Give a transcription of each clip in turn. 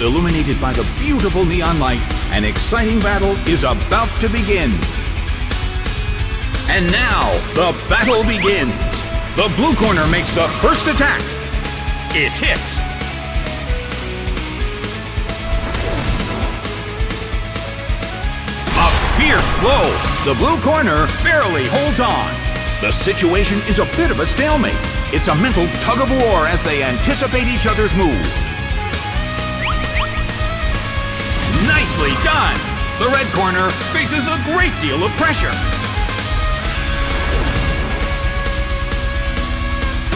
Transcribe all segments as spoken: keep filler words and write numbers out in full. illuminated by the beautiful neon light, an exciting battle is about to begin. And now, the battle begins. The blue corner makes the first attack. It hits. A fierce blow. The blue corner barely holds on. The situation is a bit of a stalemate. It's a mental tug-of-war as they anticipate each other's move. Nicely done! The red corner faces a great deal of pressure.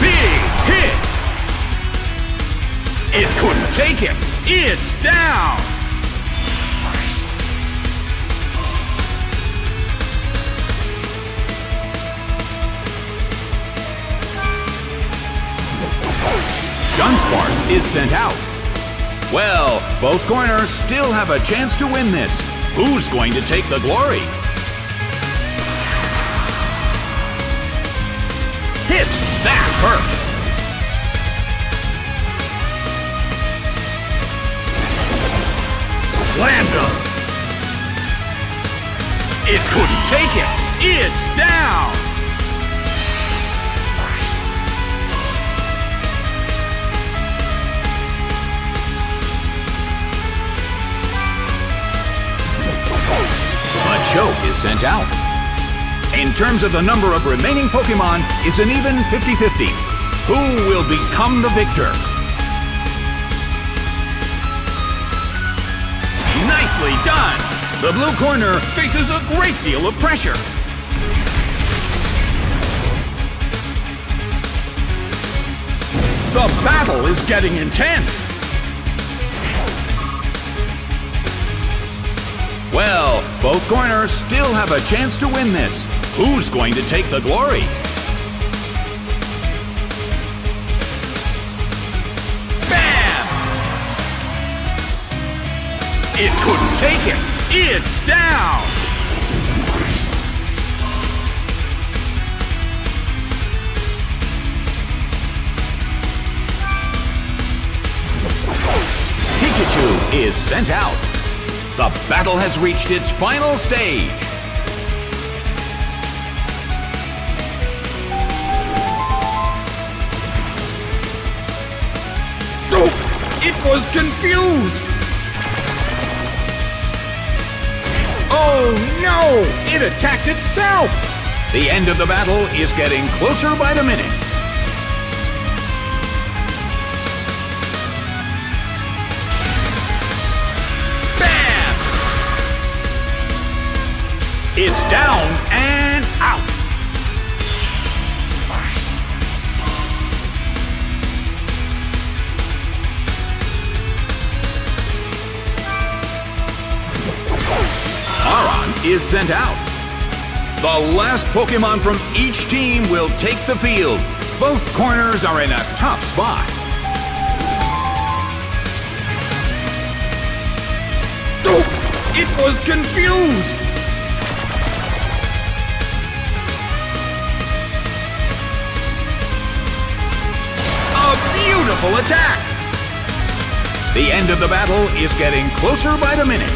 Big hit! It couldn't take it! It's down! Gunsparce is sent out. Well, both corners still have a chance to win this. Who's going to take the glory? Hit! That hurt! Slammed him! It couldn't take it! It's down! Machoke is sent out. In terms of the number of remaining Pokémon, it's an even fifty fifty. Who will become the victor? Nicely done! The blue corner faces a great deal of pressure. The battle is getting intense. Well, both corners still have a chance to win this. Who's going to take the glory? Bam! It couldn't take it. It's down! Pikachu is sent out. The battle has reached its final stage. Oh, it was confused. Oh no, it attacked itself. The end of the battle is getting closer by the minute. It's down and out. Aron is sent out. The last Pokémon from each team will take the field. Both corners are in a tough spot. Oh, it was confused. Beautiful attack! The end of the battle is getting closer by the minute.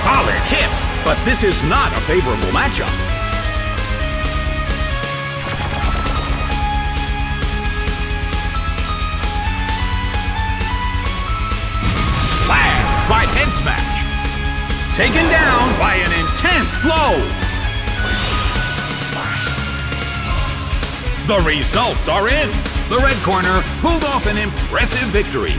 Solid hit, but this is not a favorable matchup. Slam by head smash. Taken down by an intense blow. The results are in. The red corner pulled off an impressive victory.